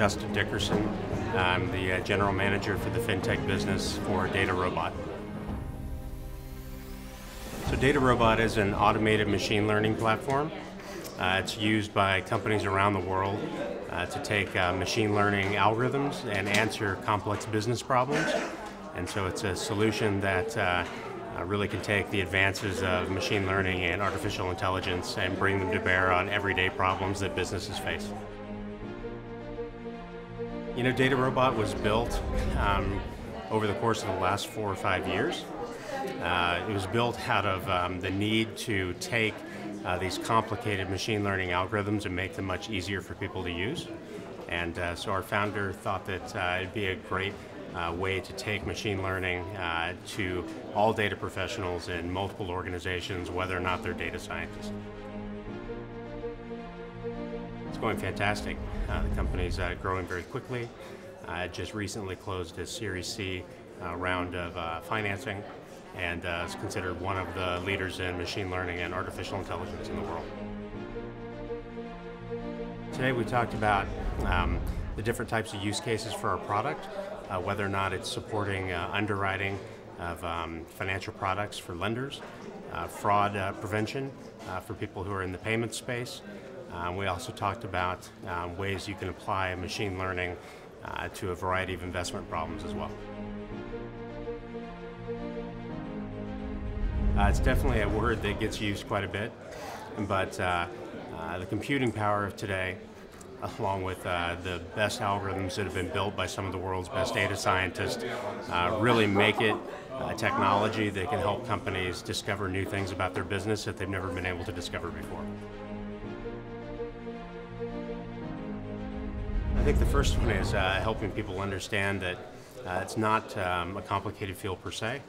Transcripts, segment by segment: Justin Dickerson. I'm the general manager for the Fintech business for DataRobot. So DataRobot is an automated machine learning platform. It's used by companies around the world to take machine learning algorithms and answer complex business problems. And so it's a solution that really can take the advances of machine learning and artificial intelligence and bring them to bear on everyday problems that businesses face. You know, DataRobot was built over the course of the last 4 or 5 years. It was built out of the need to take these complicated machine learning algorithms and make them much easier for people to use. And so our founder thought that it'd be a great way to take machine learning to all data professionals in multiple organizations, whether or not they're data scientists. It's going fantastic. The company's growing very quickly. It just recently closed a Series C round of financing, and is considered one of the leaders in machine learning and artificial intelligence in the world. Today we talked about the different types of use cases for our product. Whether or not it's supporting underwriting of financial products for lenders, fraud prevention for people who are in the payment space. We also talked about ways you can apply machine learning to a variety of investment problems as well. It's definitely a word that gets used quite a bit, but the computing power of today, along with the best algorithms that have been built by some of the world's best data scientists, really make it a technology that can help companies discover new things about their business that they've never been able to discover before. I think the first one is helping people understand that it's not a complicated field per se,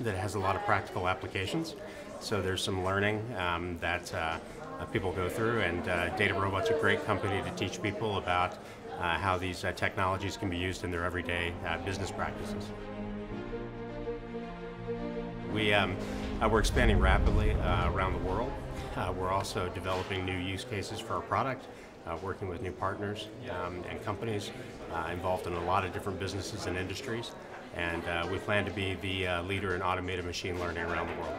that it has a lot of practical applications. So there's some learning that people go through, and DataRobot's a great company to teach people about how these technologies can be used in their everyday business practices. We're expanding rapidly around the world. We're also developing new use cases for our product, working with new partners and companies involved in a lot of different businesses and industries. And we plan to be the leader in automated machine learning around the world.